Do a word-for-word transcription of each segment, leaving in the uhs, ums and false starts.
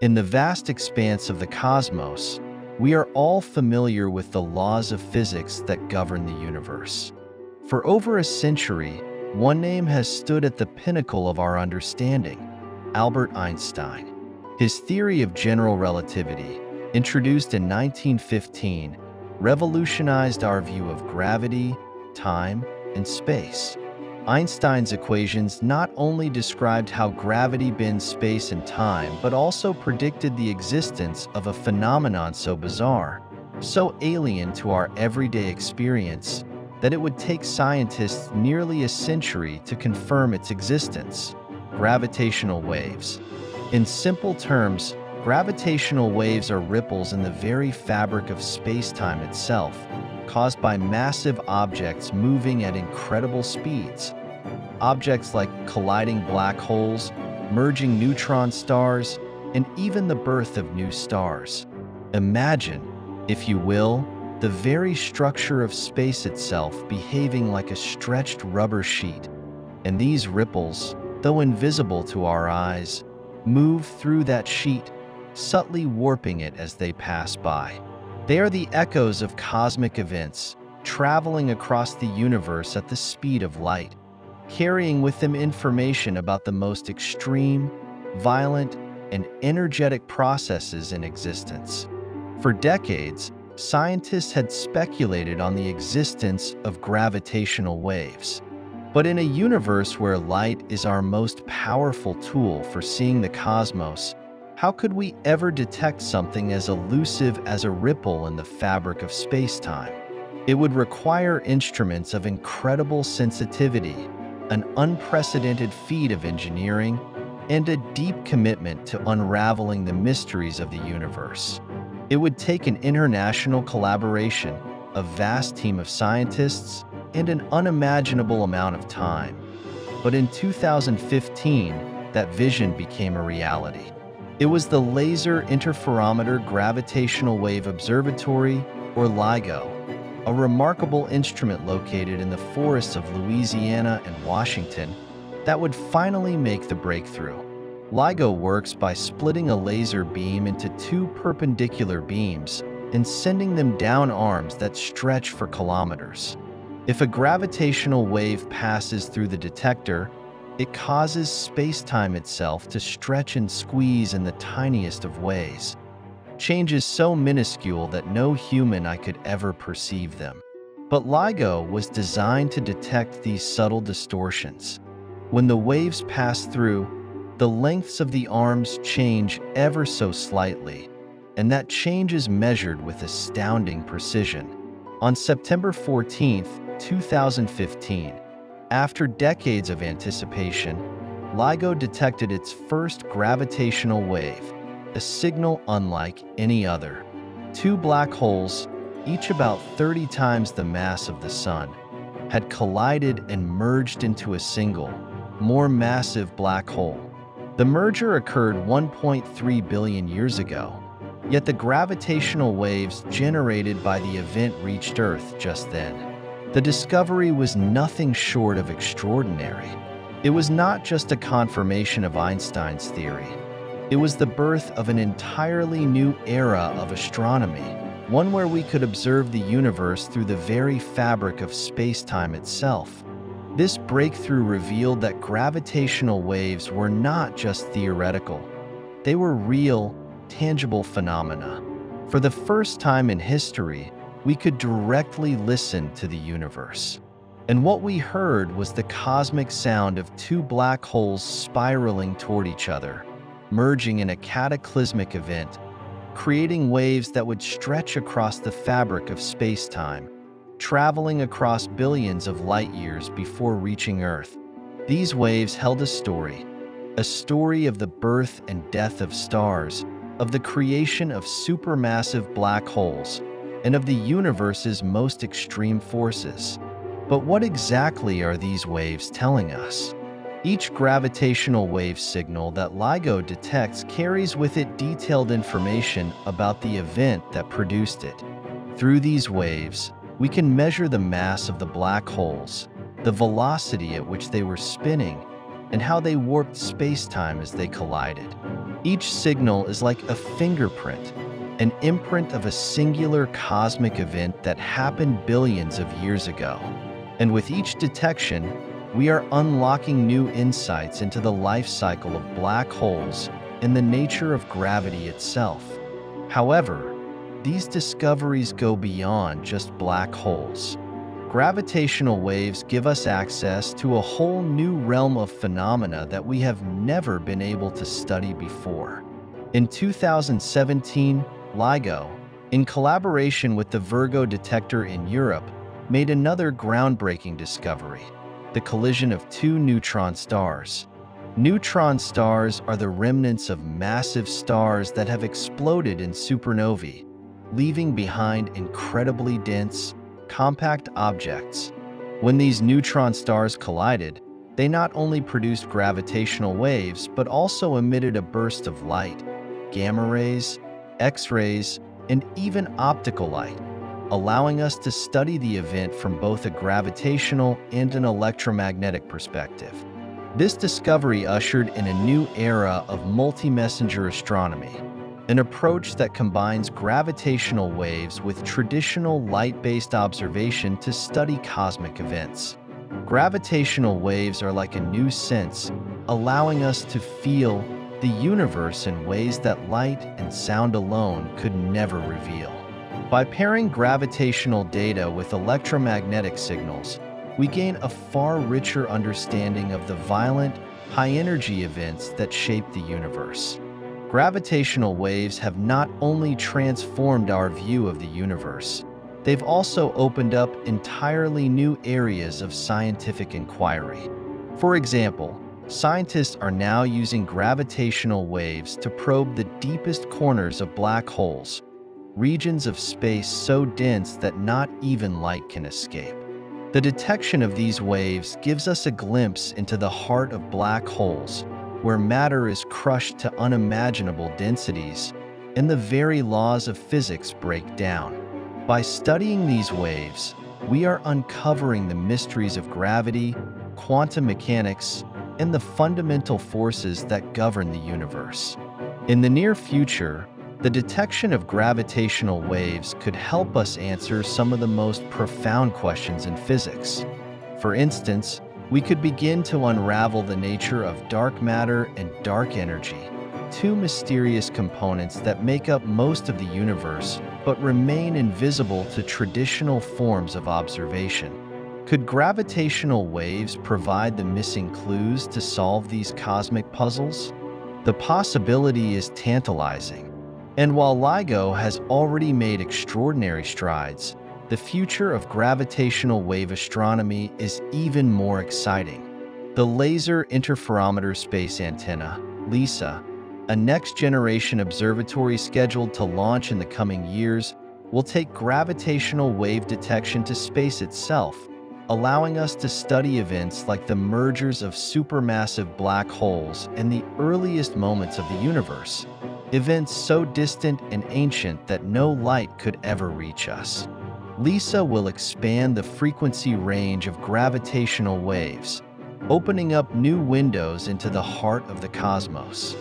In the vast expanse of the cosmos, we are all familiar with the laws of physics that govern the universe. For over a century, one name has stood at the pinnacle of our understanding: Albert Einstein. His theory of general relativity, introduced in nineteen fifteen, revolutionized our view of gravity, time, and space. Einstein's equations not only described how gravity bends space and time, but also predicted the existence of a phenomenon so bizarre, so alien to our everyday experience, that it would take scientists nearly a century to confirm its existence: gravitational waves. In simple terms, gravitational waves are ripples in the very fabric of space-time itself, caused by massive objects moving at incredible speeds. Objects like colliding black holes, merging neutron stars, and even the birth of new stars. Imagine, if you will, the very structure of space itself behaving like a stretched rubber sheet. And these ripples, though invisible to our eyes, move through that sheet, subtly warping it as they pass by. They are the echoes of cosmic events, traveling across the universe at the speed of light, carrying with them information about the most extreme, violent, and energetic processes in existence. For decades, scientists had speculated on the existence of gravitational waves. But in a universe where light is our most powerful tool for seeing the cosmos, how could we ever detect something as elusive as a ripple in the fabric of space-time? It would require instruments of incredible sensitivity, an unprecedented feat of engineering, and a deep commitment to unraveling the mysteries of the universe. It would take an international collaboration, a vast team of scientists, and an unimaginable amount of time. But in two thousand fifteen, that vision became a reality. It was the Laser Interferometer Gravitational Wave Observatory, or LIGO, a remarkable instrument located in the forests of Louisiana and Washington, that would finally make the breakthrough. LIGO works by splitting a laser beam into two perpendicular beams and sending them down arms that stretch for kilometers. If a gravitational wave passes through the detector, it causes space-time itself to stretch and squeeze in the tiniest of ways, changes so minuscule that no human eye could ever perceive them. But LIGO was designed to detect these subtle distortions. When the waves pass through, the lengths of the arms change ever so slightly, and that change is measured with astounding precision. On September fourteenth, two thousand fifteen, after decades of anticipation, LIGO detected its first gravitational wave, a signal unlike any other. Two black holes, each about thirty times the mass of the Sun, had collided and merged into a single, more massive black hole. The merger occurred one point three billion years ago. Yet the gravitational waves generated by the event reached Earth just then. The discovery was nothing short of extraordinary. It was not just a confirmation of Einstein's theory. It was the birth of an entirely new era of astronomy, one where we could observe the universe through the very fabric of space-time itself. This breakthrough revealed that gravitational waves were not just theoretical. They were real, tangible phenomena. For the first time in history, we could directly listen to the universe. And what we heard was the cosmic sound of two black holes spiraling toward each other, merging in a cataclysmic event, creating waves that would stretch across the fabric of space-time, traveling across billions of light years before reaching Earth. These waves held a story, a story of the birth and death of stars, of the creation of supermassive black holes, and of the universe's most extreme forces. But what exactly are these waves telling us? Each gravitational wave signal that LIGO detects carries with it detailed information about the event that produced it. Through these waves, we can measure the mass of the black holes, the velocity at which they were spinning, and how they warped space-time as they collided. Each signal is like a fingerprint, an imprint of a singular cosmic event that happened billions of years ago. And with each detection, we are unlocking new insights into the life cycle of black holes and the nature of gravity itself. However, these discoveries go beyond just black holes. Gravitational waves give us access to a whole new realm of phenomena that we have never been able to study before. In two thousand seventeen, LIGO, in collaboration with the Virgo detector in Europe, made another groundbreaking discovery: the collision of two neutron stars. Neutron stars are the remnants of massive stars that have exploded in supernovae, leaving behind incredibly dense, compact objects. When these neutron stars collided, they not only produced gravitational waves but also emitted a burst of light, gamma rays, X-rays, and even optical light, allowing us to study the event from both a gravitational and an electromagnetic perspective. This discovery ushered in a new era of multi-messenger astronomy, an approach that combines gravitational waves with traditional light-based observation to study cosmic events. Gravitational waves are like a new sense, allowing us to feel the universe in ways that light and sound alone could never reveal. By pairing gravitational data with electromagnetic signals, we gain a far richer understanding of the violent, high-energy events that shape the universe. Gravitational waves have not only transformed our view of the universe, they've also opened up entirely new areas of scientific inquiry. For example, scientists are now using gravitational waves to probe the deepest corners of black holes, regions of space so dense that not even light can escape. The detection of these waves gives us a glimpse into the heart of black holes, where matter is crushed to unimaginable densities, and the very laws of physics break down. By studying these waves, we are uncovering the mysteries of gravity, quantum mechanics, and the fundamental forces that govern the universe. In the near future, the detection of gravitational waves could help us answer some of the most profound questions in physics. For instance, we could begin to unravel the nature of dark matter and dark energy, two mysterious components that make up most of the universe but remain invisible to traditional forms of observation. Could gravitational waves provide the missing clues to solve these cosmic puzzles? The possibility is tantalizing. And while LIGO has already made extraordinary strides, the future of gravitational wave astronomy is even more exciting. The Laser Interferometer Space Antenna, LISA, a next-generation observatory scheduled to launch in the coming years, will take gravitational wave detection to space itself, allowing us to study events like the mergers of supermassive black holes and the earliest moments of the universe, events so distant and ancient that no light could ever reach us. LISA will expand the frequency range of gravitational waves, opening up new windows into the heart of the cosmos.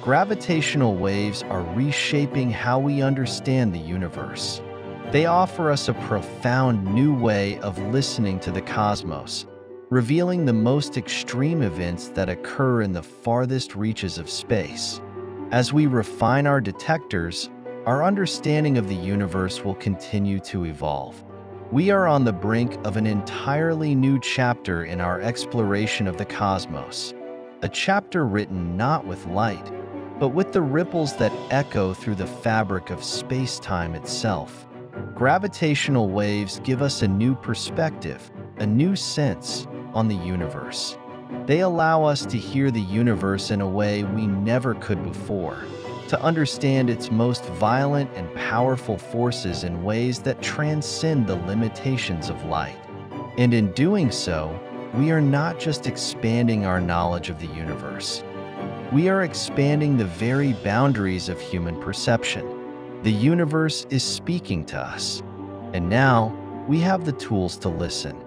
Gravitational waves are reshaping how we understand the universe. They offer us a profound new way of listening to the cosmos, revealing the most extreme events that occur in the farthest reaches of space. As we refine our detectors, our understanding of the universe will continue to evolve. We are on the brink of an entirely new chapter in our exploration of the cosmos, a chapter written not with light, but with the ripples that echo through the fabric of space-time itself. Gravitational waves give us a new perspective, a new sense on the universe. They allow us to hear the universe in a way we never could before, to understand its most violent and powerful forces in ways that transcend the limitations of light. And in doing so, we are not just expanding our knowledge of the universe. We are expanding the very boundaries of human perception. The universe is speaking to us, and now we have the tools to listen.